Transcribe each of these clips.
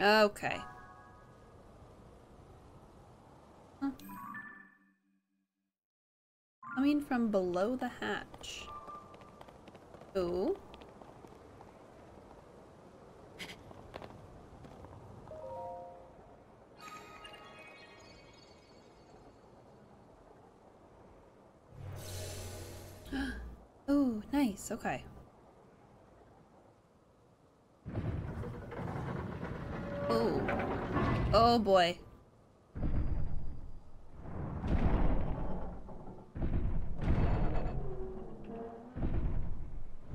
Okay. Huh. Coming from below the hatch. Oh. Oh, nice. Okay. Oh. Oh boy.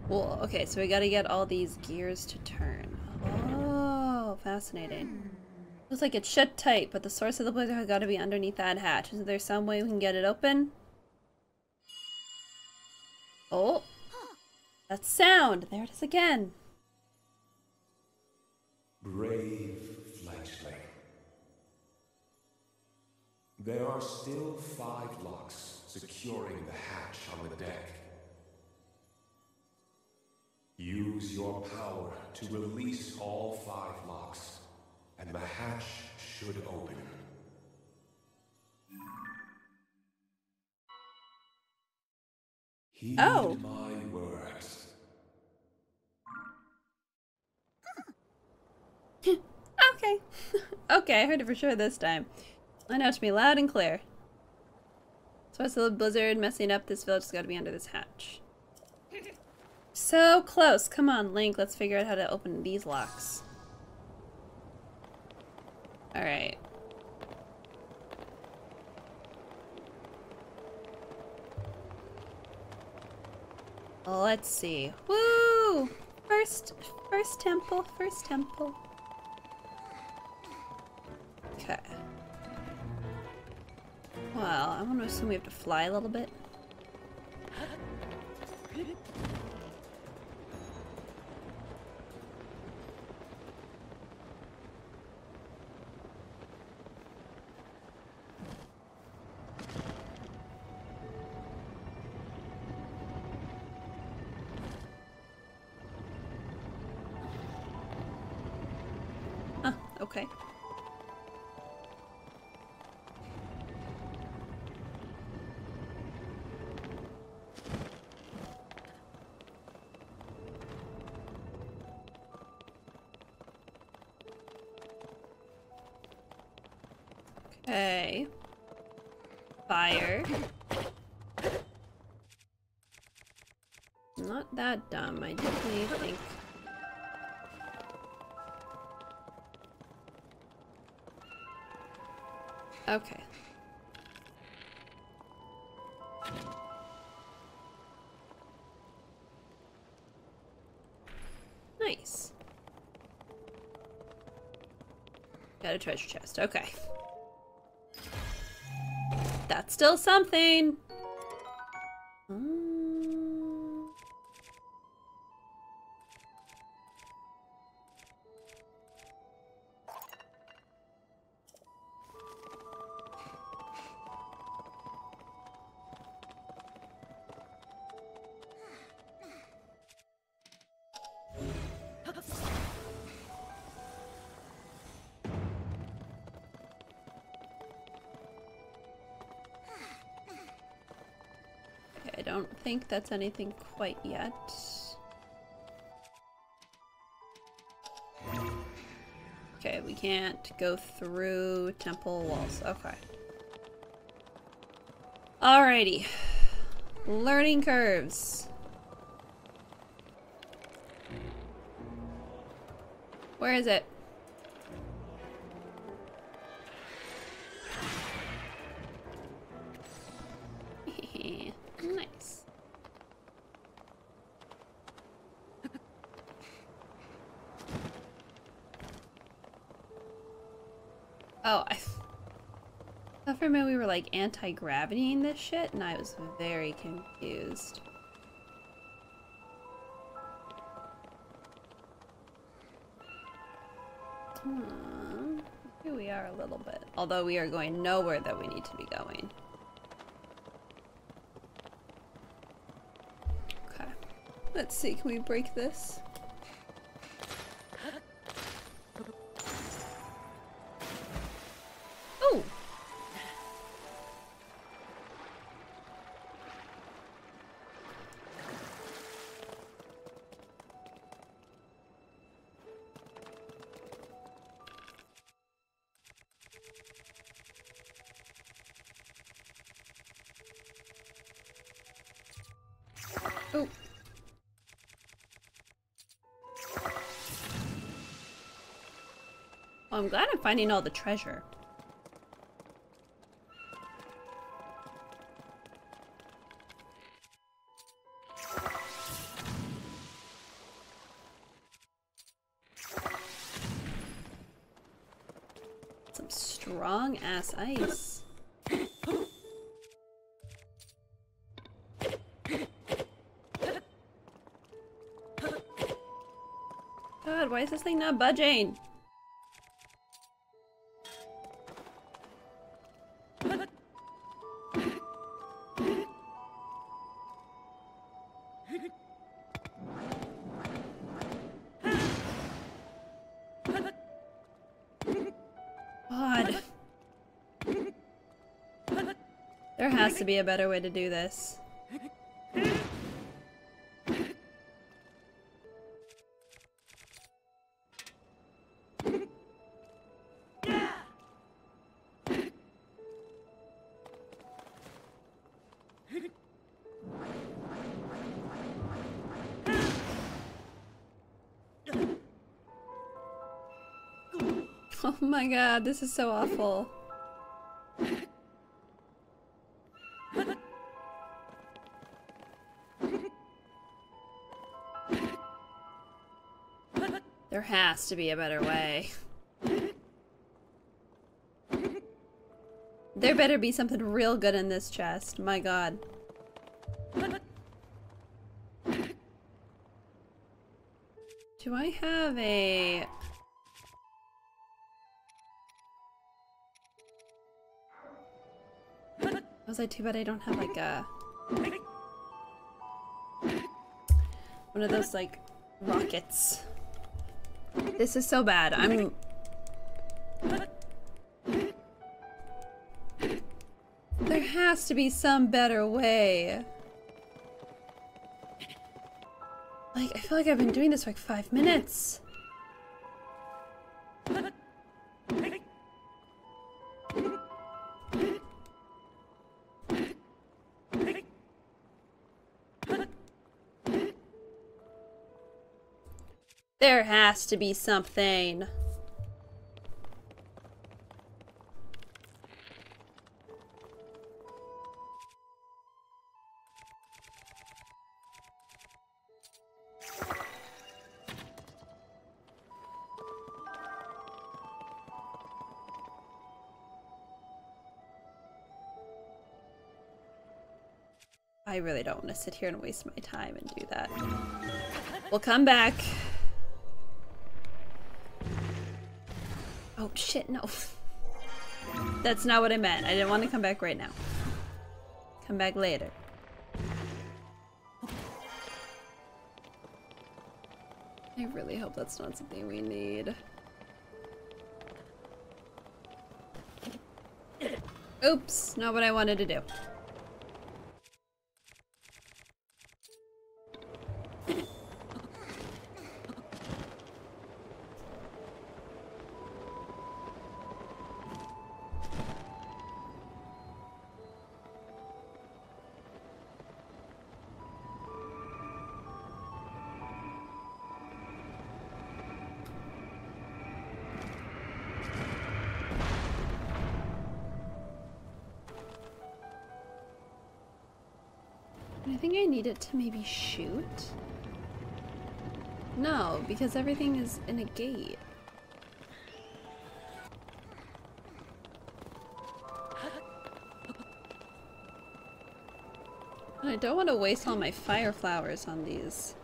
Well, okay, so we gotta get all these gears to turn. Oh, fascinating. Looks like it's shut tight, but the source of the blizzard has gotta be underneath that hatch. Is there some way we can get it open? Oh! That sound! There it is again! Brave fledgling. There are still 5 locks securing the hatch on the deck. Use your power to release all 5 locks, and the hatch should open. Heed my words. Okay. Okay, I heard it for sure this time. I know it should be loud and clear. Source of the blizzard messing up this village has got to be under this hatch. So close! Come on, Link, let's figure out how to open these locks. Alright. Let's see. Woo! First temple, first temple. Okay. Well, I want to assume we have to fly a little bit. Okay. Okay. Fire. Not that dumb, I definitely think. Okay. Nice. Got a treasure chest. Okay. That's still something. I don't think that's anything quite yet. Okay, we can't go through temple walls. Okay. Alrighty. Learning curves. Where is it? Like anti-gravitying this shit, and I was very confused. Here we are a little bit. Although we are going nowhere that we need to be going. Okay. Let's see, can we break this? Well, I'm glad I'm finding all the treasure. Some strong ass ice. Why is this thing not budging? God. There has to be a better way to do this. Oh my god, this is so awful. There has to be a better way. There better be something real good in this chest, my god. Do I have a... Was I too bad I don't have like a one of those like rockets? This is so bad. I'm There has to be some better way. Like I feel like I've been doing this for like 5 minutes. There has to be something. I really don't want to sit here and waste my time and do that. We'll come back. Oh shit, no. That's not what I meant. I didn't want to come back right now. Come back later. I really hope that's not something we need. Oops, not what I wanted to do. I think I need it to maybe shoot? No, because everything is in a gate. And I don't want to waste all my fire flowers on these.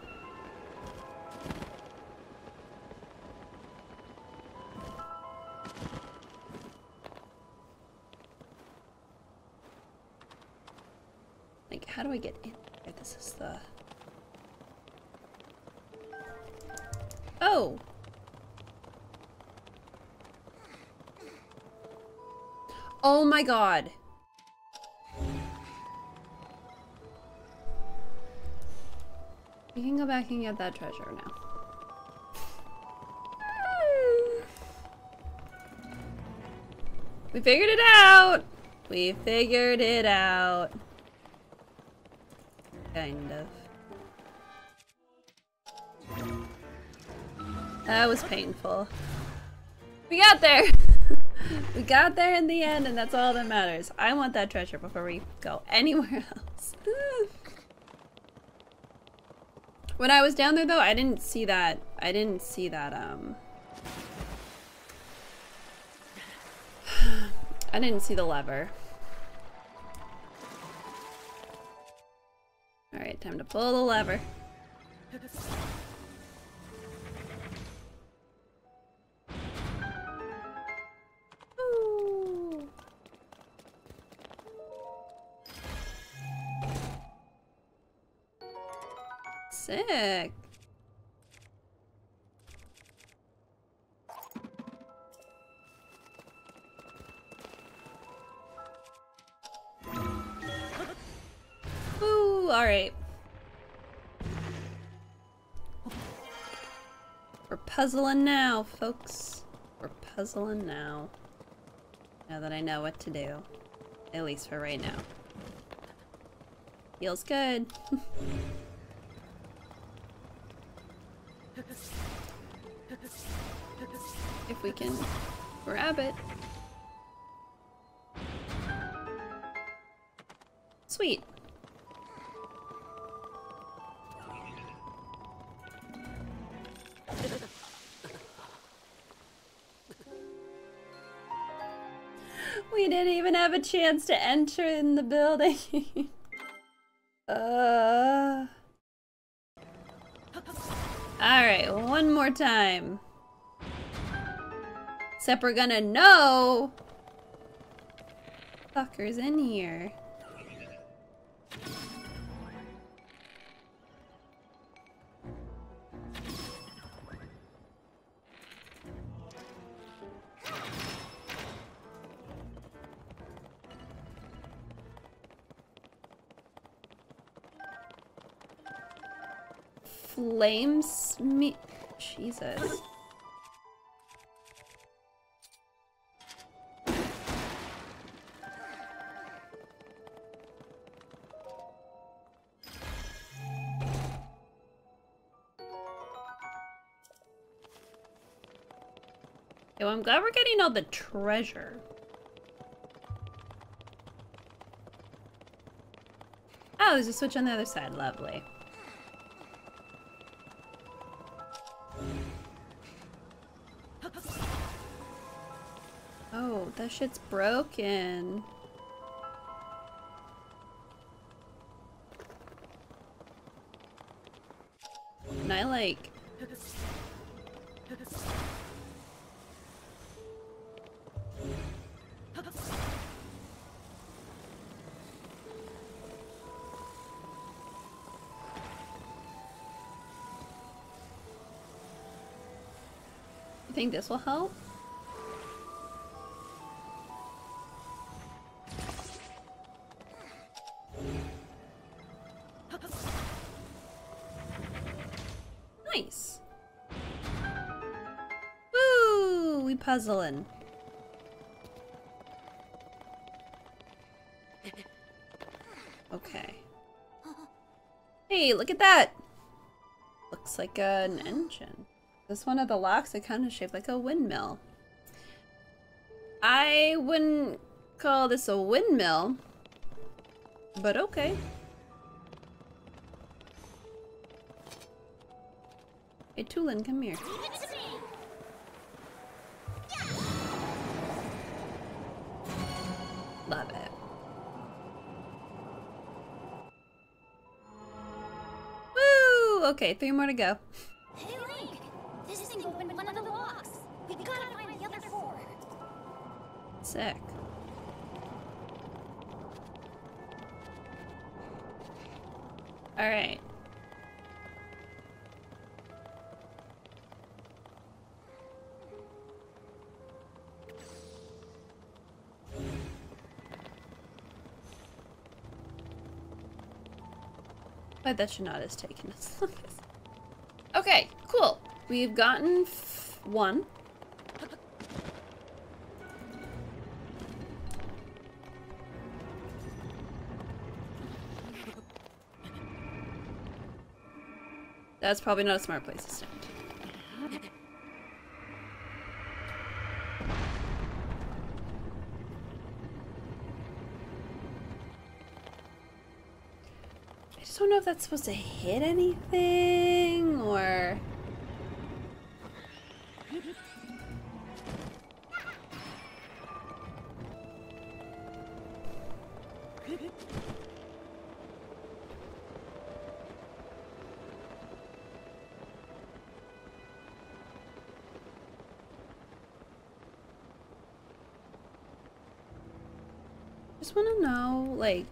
Like, how do I get in? This is the... Oh! Oh my god! We can go back and get that treasure now. We figured it out! We figured it out. Kind of. That was painful. We got there! We got there in the end, and that's all that matters. I want that treasure before we go anywhere else. When I was down there, though, I didn't see the lever. Alright, time to pull the lever. Ooh. Sick. All right. We're puzzling now, folks. We're puzzling now. Now that I know what to do. At least for right now. Feels good. If we can grab it. Sweet. We didn't even have a chance to enter in the building. Alright, one more time. Except we're gonna know fuckers in here. Flames me. Jesus. Yo, I'm glad we're getting all the treasure. Oh, there's a switch on the other side. Lovely. Oh, that shit's broken. Can I, like... You think this will help? Nice. Woo! We puzzling. Okay. Hey, look at that! Looks like an engine. This one of the locks is kind of shaped like a windmill. I wouldn't call this a windmill, but okay. Hey, Tulin, come here. Love it. Woo! Okay, 3 more to go. Hey, Link! This thing opened one of the locks. We gotta find the other 4. Sick. Alright. That should not have taken as long as... Okay, cool. We've gotten 1. That's probably not a smart place to stand. I just don't know if that's supposed to hit anything, or... I just want to know, like,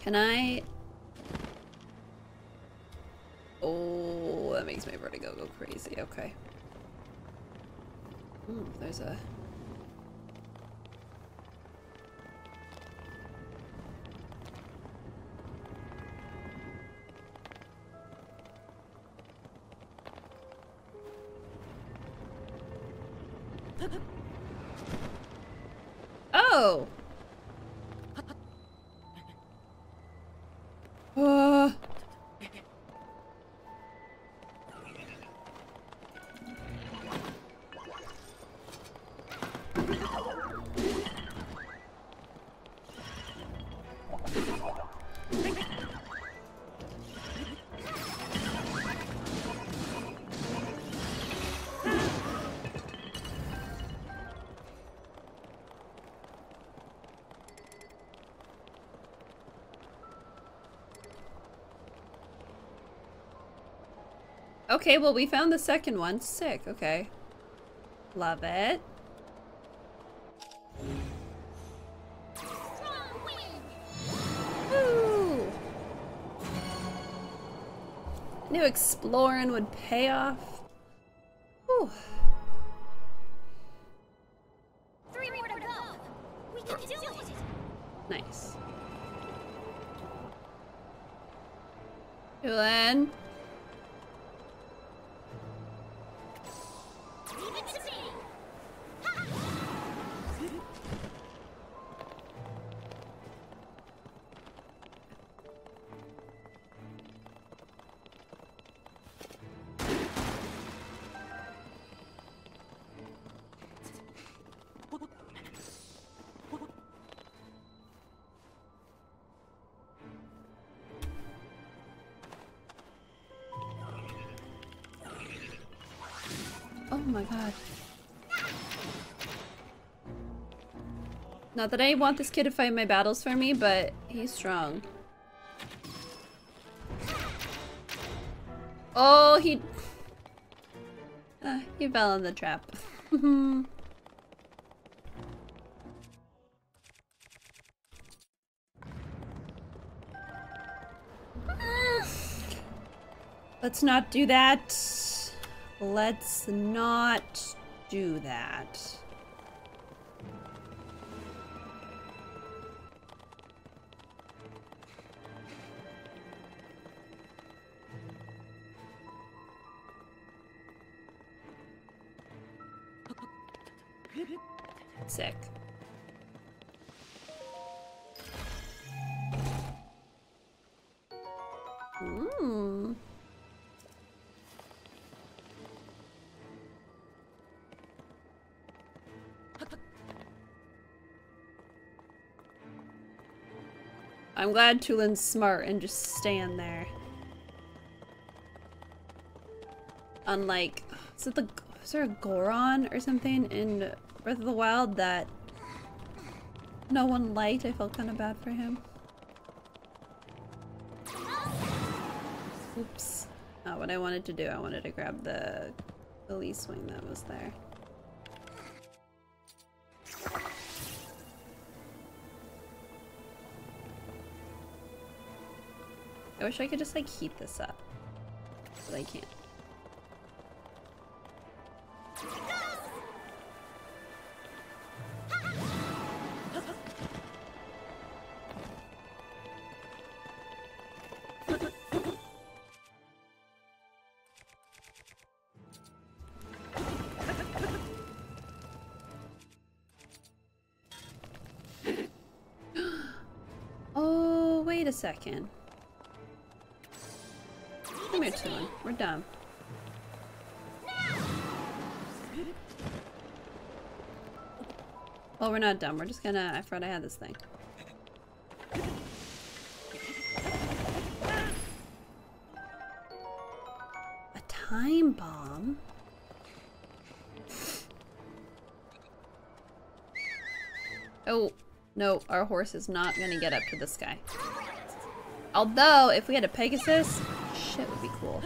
can I? Oh, that makes my vertigo go crazy. Okay. Ooh, there's a. Oh! Okay, well, we found the second one. Sick, okay. Love it. Woo! Knew exploring would pay off. Whew. Nice. Tulin. Oh my god. Not that I want this kid to fight my battles for me, but he's strong. Oh, he fell in the trap. Let's not do that. Let's not do that. Sick. I'm glad Tulin's smart and just stand there. Unlike, is there a Goron or something in Breath of the Wild that no one liked? I felt kind of bad for him. Oops. Not what I wanted to do. I wanted to grab the lily swing that was there. I wish I could just, like, heat this up, but I can't. Oh, wait a second. Come here, Tulin. We're done. Well, we're not dumb. We're just gonna... I forgot I had this thing. A time bomb? Oh, no. Our horse is not gonna get up to this guy. Although, if we had a Pegasus, shit would be cool.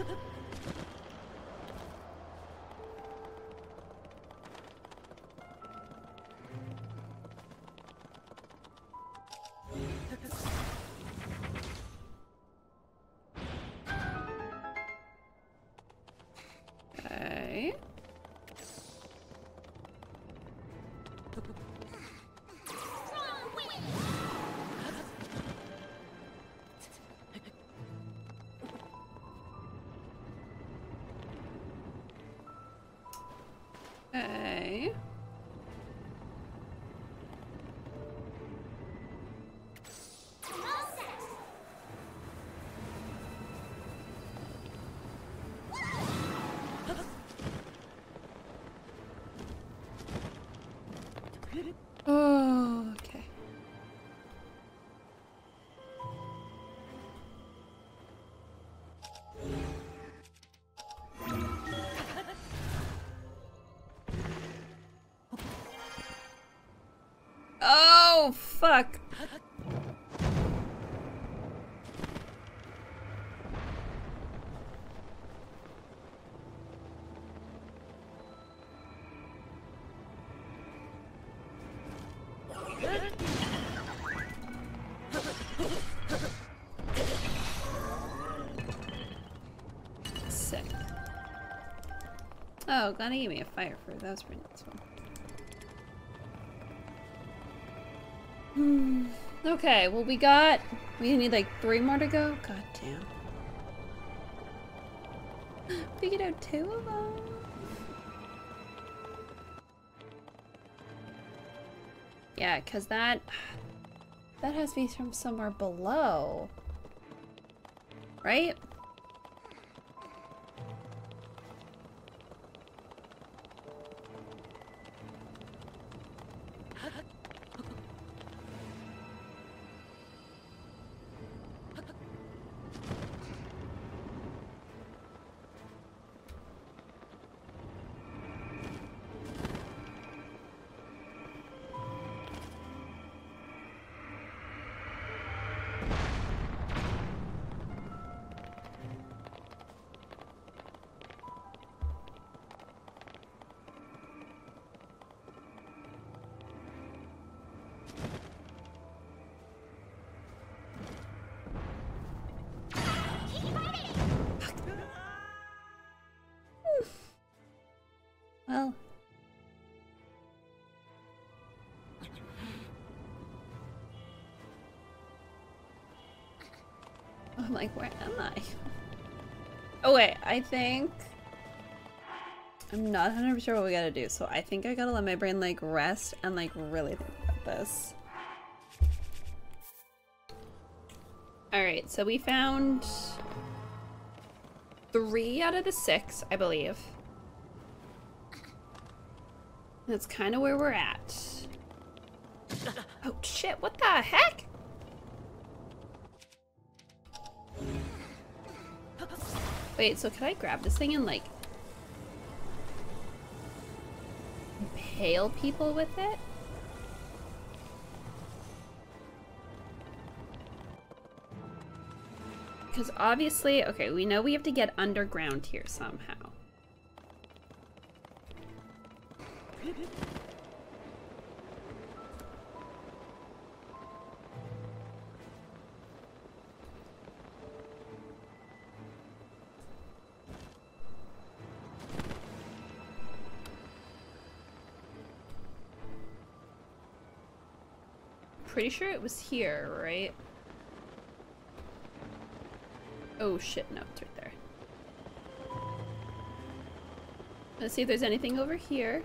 Fuck. Sick. Oh, glad he gave me a fire fruit. That was pretty nice one. Okay, well we need like 3 more to go? God damn. We can have 2 of them. Yeah, cause that has to be from somewhere below. Right? I'm like, where am I? Oh wait, I think... I'm not 100% sure what we gotta do, so I think I gotta let my brain like rest and like really think about this. Alright, so we found 3 out of the 6, I believe. That's kind of where we're at. Oh shit, what the heck? Wait, so can I grab this thing and, like, impale people with it? Because obviously, okay, we know we have to get underground here somehow. Pretty sure it was here, right? Oh shit, no, it's right there. Let's see if there's anything over here.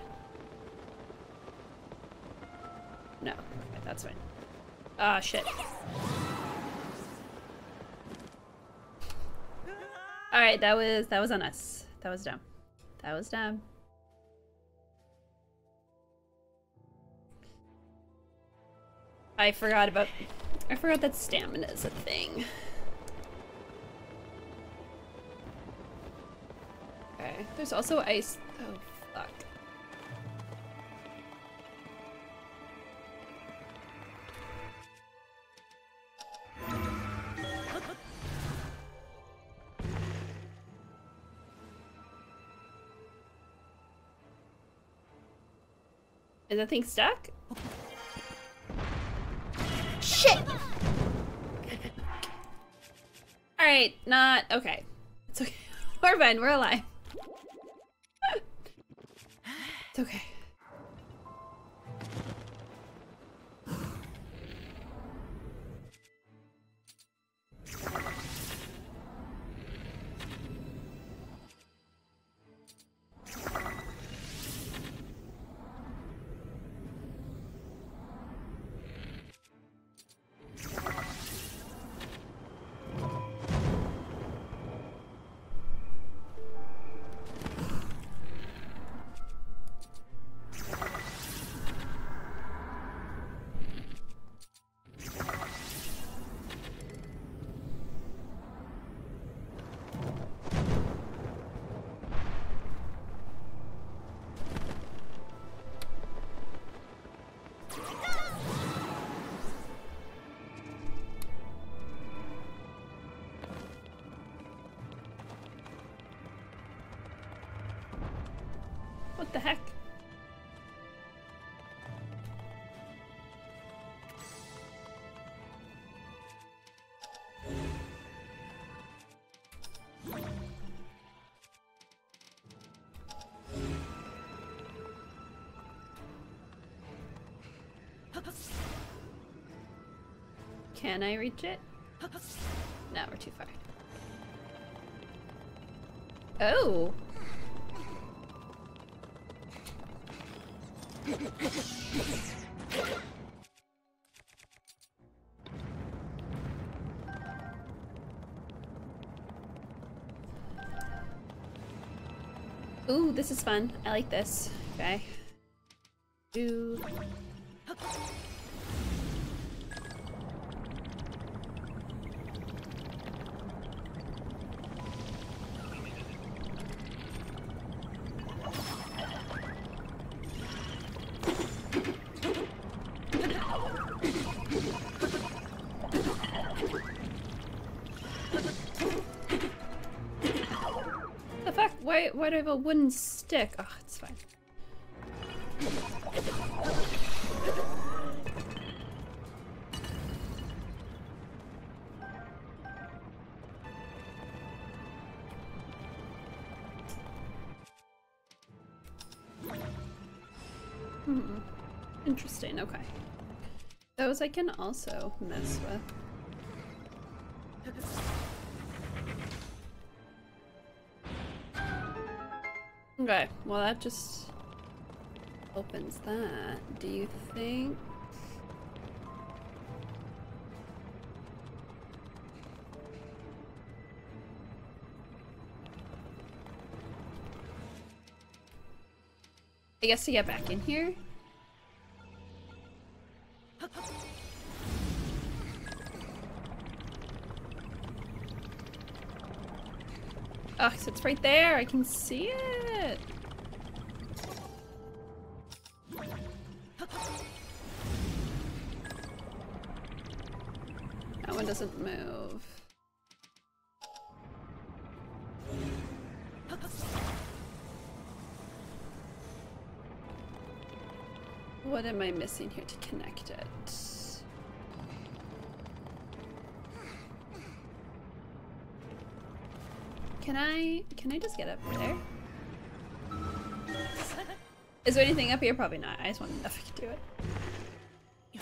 No, okay, that's fine. Ah, shit. Alright, that was on us. That was dumb. That was dumb. I forgot that stamina is a thing. Okay, there's also ice. Oh, fuck. Is that thing stuck? Shit! Alright, not okay. It's okay. We're fine, we're alive. It's okay. What the heck? Can I reach it? No, we're too far. Oh! Ooh, this is fun. I like this. Okay. Ooh. Why do I have a wooden stick? Oh, it's fine. Hmm. Interesting, okay. Those I can also mess with. Okay, well that just opens that. Do you think? I guess to get back in here? Oh, so it's right there! I can see it! That one doesn't move. What am I missing here to connect it? Can I just get up there? Is there anything up here? Probably not. I just want to know if I can do it.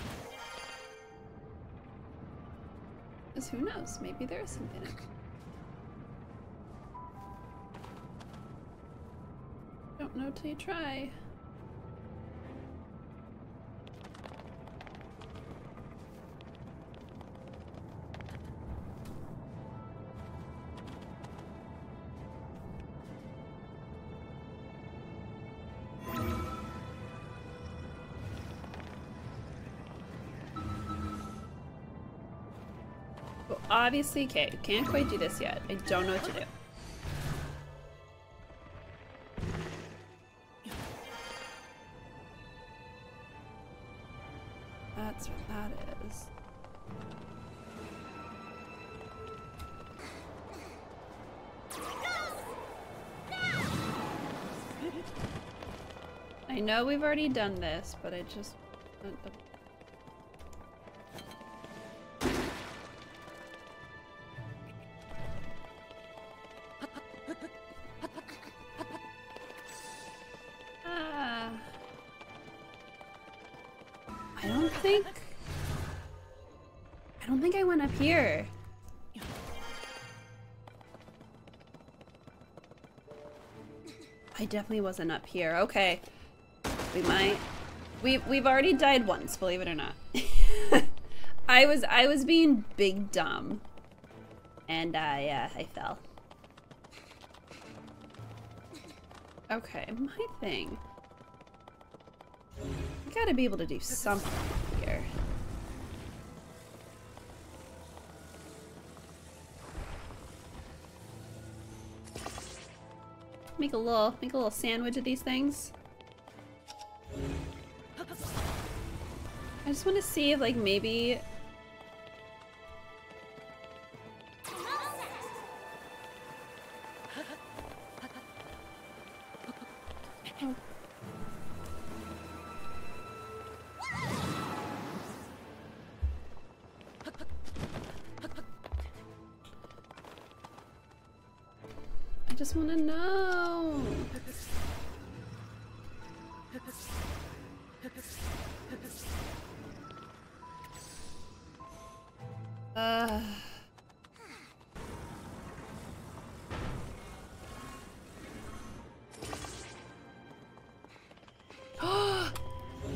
Because who knows? Maybe there is something up here. Don't know till you try. obviously, okay, you can't quite do this yet. I don't know what to do. That's what that is. I know we've already done this, but I just... I don't think I went up here. I definitely wasn't up here. Okay. We might. We've already died once, believe it or not. I was being big dumb. And I fell. Okay, my thing. I gotta be able to do something here. Make a little sandwich of these things. I just want to see if, like, maybe... Oh. I just want to know.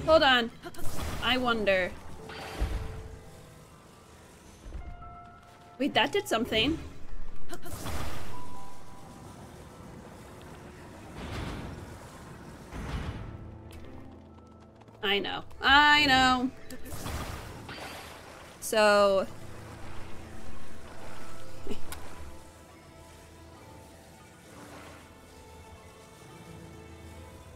Hold on. I wonder. Wait, that did something. I know. I know. So...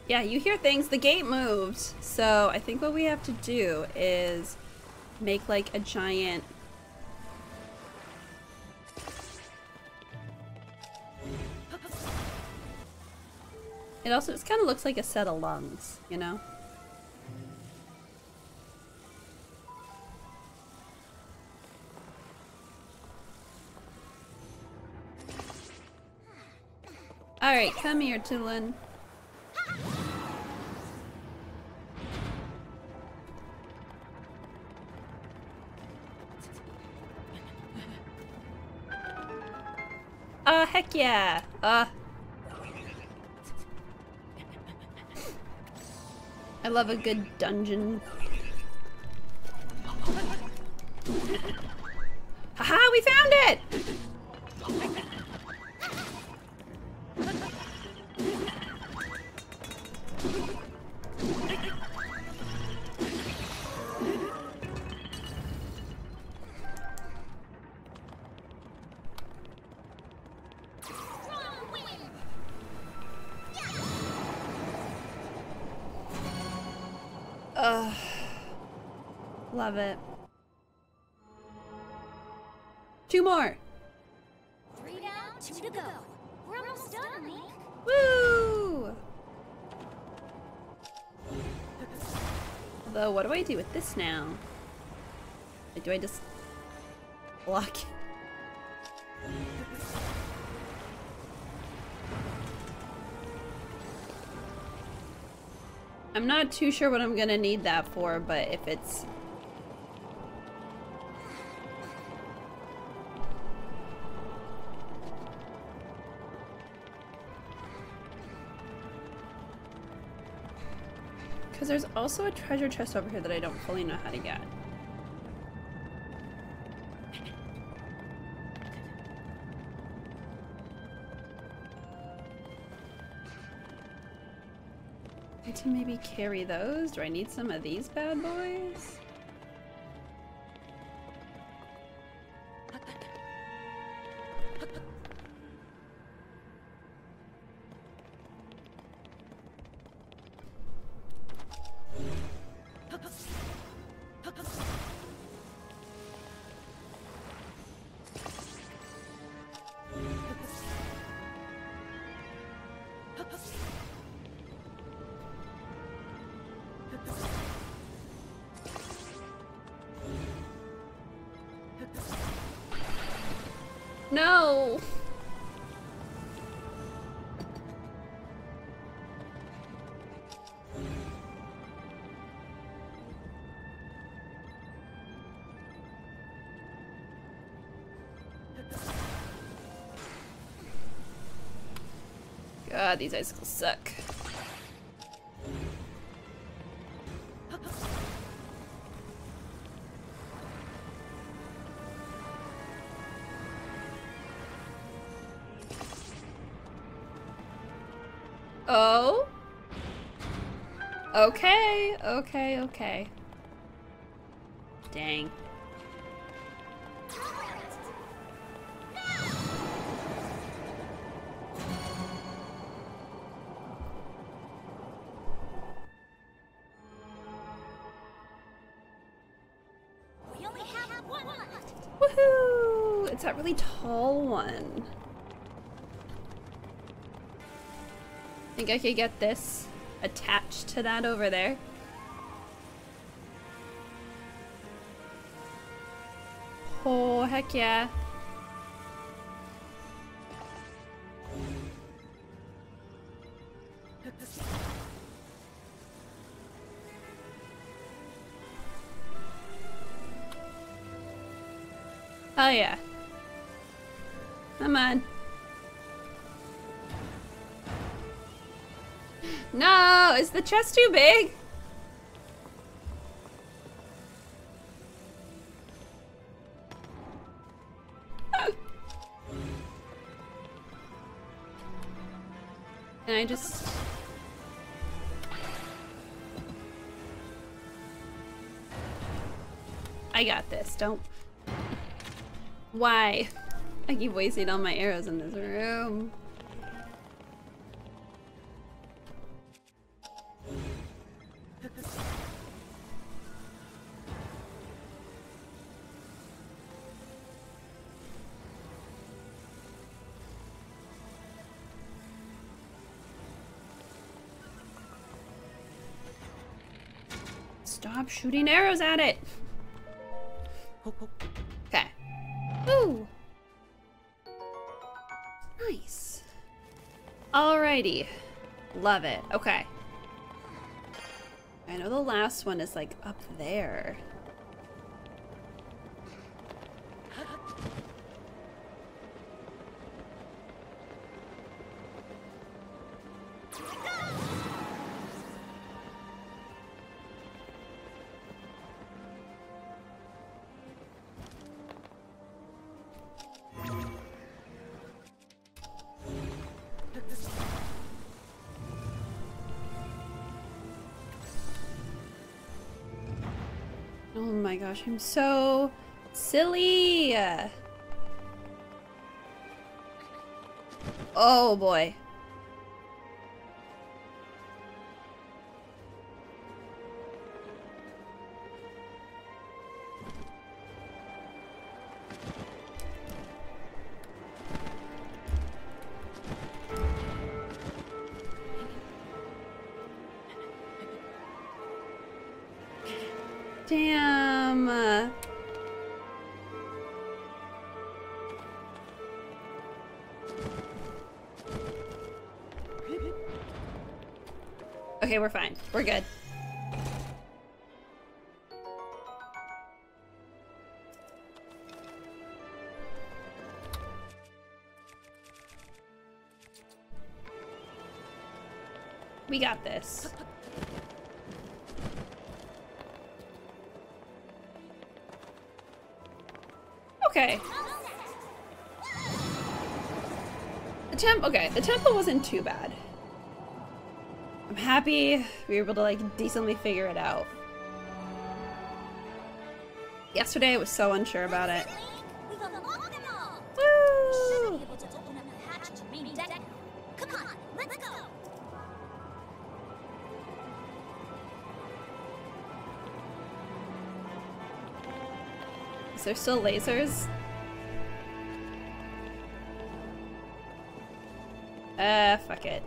Yeah, you hear things. The gate moved. So I think what we have to do is make like a giant... It also just kind of looks like a set of lungs, you know? Alright, come here, Tulin. Oh, heck yeah! I love a good dungeon. Haha, we found it! Love it. Two more. 3 down, 2 to go. We're almost done, Link. Woo! Although, what do I do with this now? Like, do I just block? I'm not too sure what I'm gonna need that for, but if it's... Because there's also a treasure chest over here that I don't fully know how to get. I need to maybe carry those. Do I need some of these bad boys? No! God, these icicles suck. Oh? Okay, okay, okay. Dang. It's that really tall one. I think I could get this attached to that over there. Oh, heck yeah. Oh yeah. Come on. No! Is the chest too big? Can I just... I got this, don't... Why? I keep wasting all my arrows in this room. Stop shooting arrows at it! Okay. Ooh! Nice. Alrighty. Love it. Okay. I know the last one is like up there. Oh my gosh, I'm so silly! Oh boy. Okay, we're fine. We're good. We got this. Okay. Okay, the temple wasn't too bad. I'm happy we were able to like decently figure it out. Yesterday I was so unsure about it. Woo! Is there still lasers? Fuck it.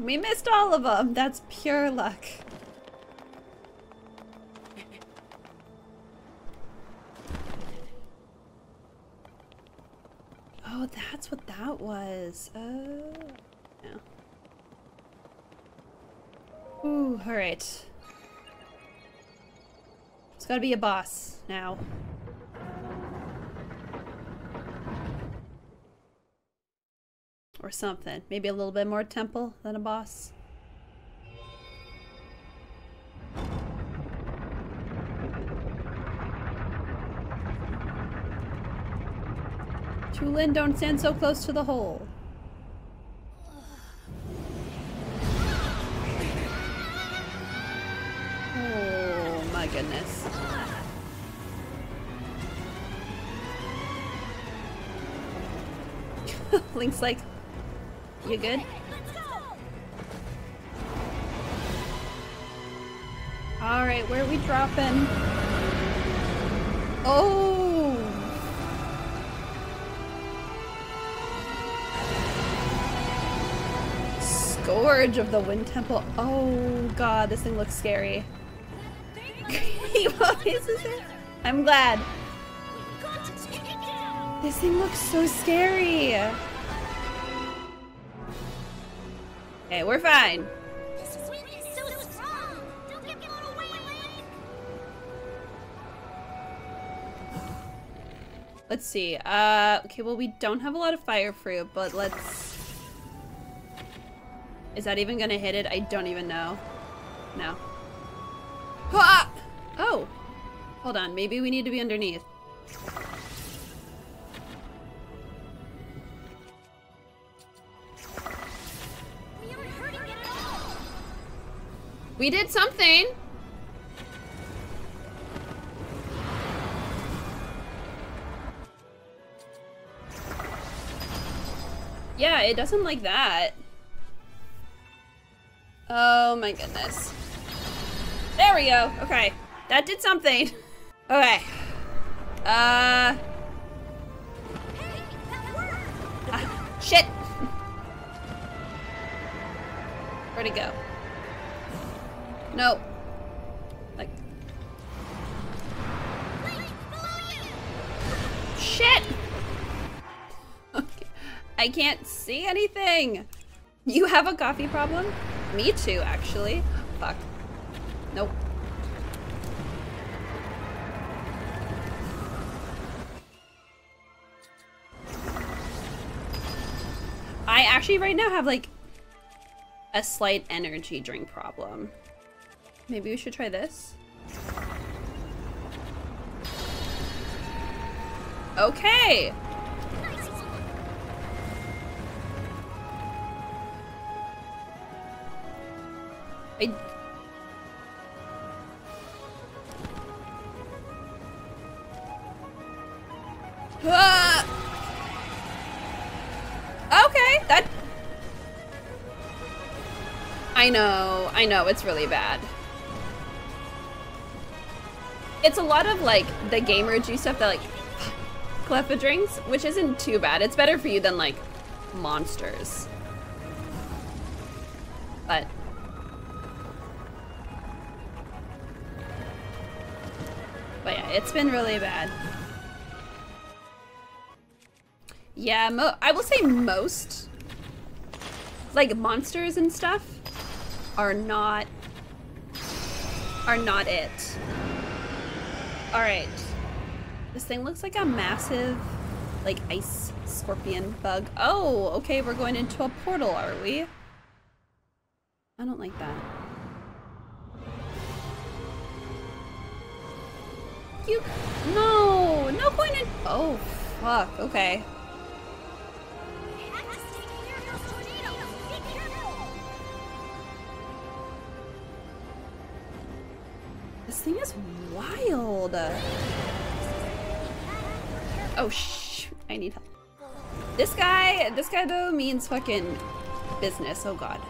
We missed all of them! That's pure luck. that's what that was. Oh, no. Ooh, alright. It's gotta be a boss now. Or something. Maybe a little bit more temple than a boss. Tulin, don't stand so close to the hole. Oh my goodness. Link's like, you good? Alright, where are we dropping? Oh! Scourge of the Wind Temple. Oh god, this thing looks scary. What is this thing? I'm glad. This thing looks so scary. Okay, we're fine. Let's see. Okay, well, we don't have a lot of fire fruit, but let's... Is that even gonna hit it? I don't even know. No. Ha! Oh! Hold on, maybe we need to be underneath. We aren't hurting it at all. We did something! Yeah, it doesn't like that. Oh my goodness. There we go. Okay. That did something. Okay. Hey, that worked. Shit. Where'd it go? No. Like. Shit. Okay. I can't see anything. You have a coffee problem? Me too, actually. Fuck. Nope. I actually right now have like a slight energy drink problem. Maybe we should try this. Okay. Okay, that... I know, it's really bad. It's a lot of, like, the gamer juice stuff that, like, Cleffa drinks, which isn't too bad. It's better for you than, like, monsters. But... But yeah, it's been really bad. Yeah, I will say most, like, monsters and stuff are not it. All right. This thing looks like a massive, like, ice scorpion bug. Oh, okay, we're going into a portal, are we? I don't like that. You, no point in. Oh, fuck. Okay. This thing is wild. Oh shoot! I need help. This guy though means fucking business. Oh god.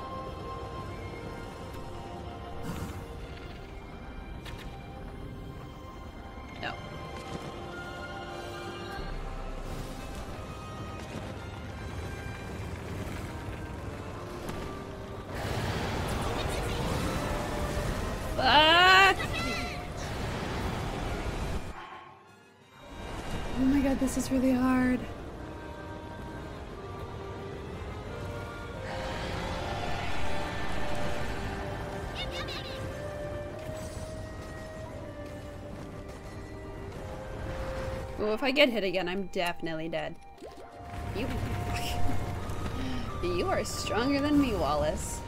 This is really hard. Well, if I get hit again, I'm definitely dead. You are stronger than me, Wallace.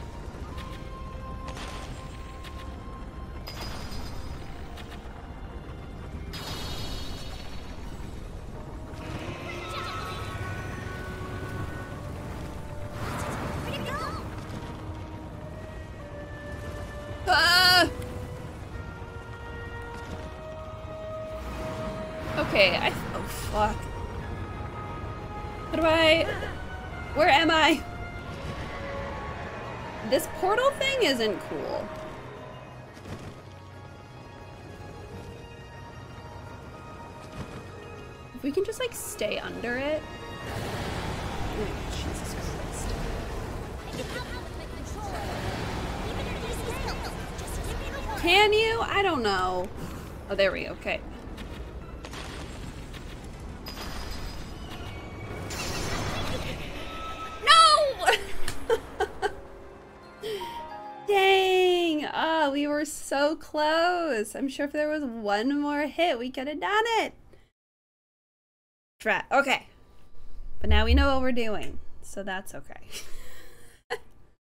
Isn't cool. If we can just like stay under it. Ooh, Jesus Christ. Can you? I don't know. Oh, there we go. Okay. So close. I'm sure if there was one more hit, we could have done it. Right. Okay. But now we know what we're doing, so that's okay.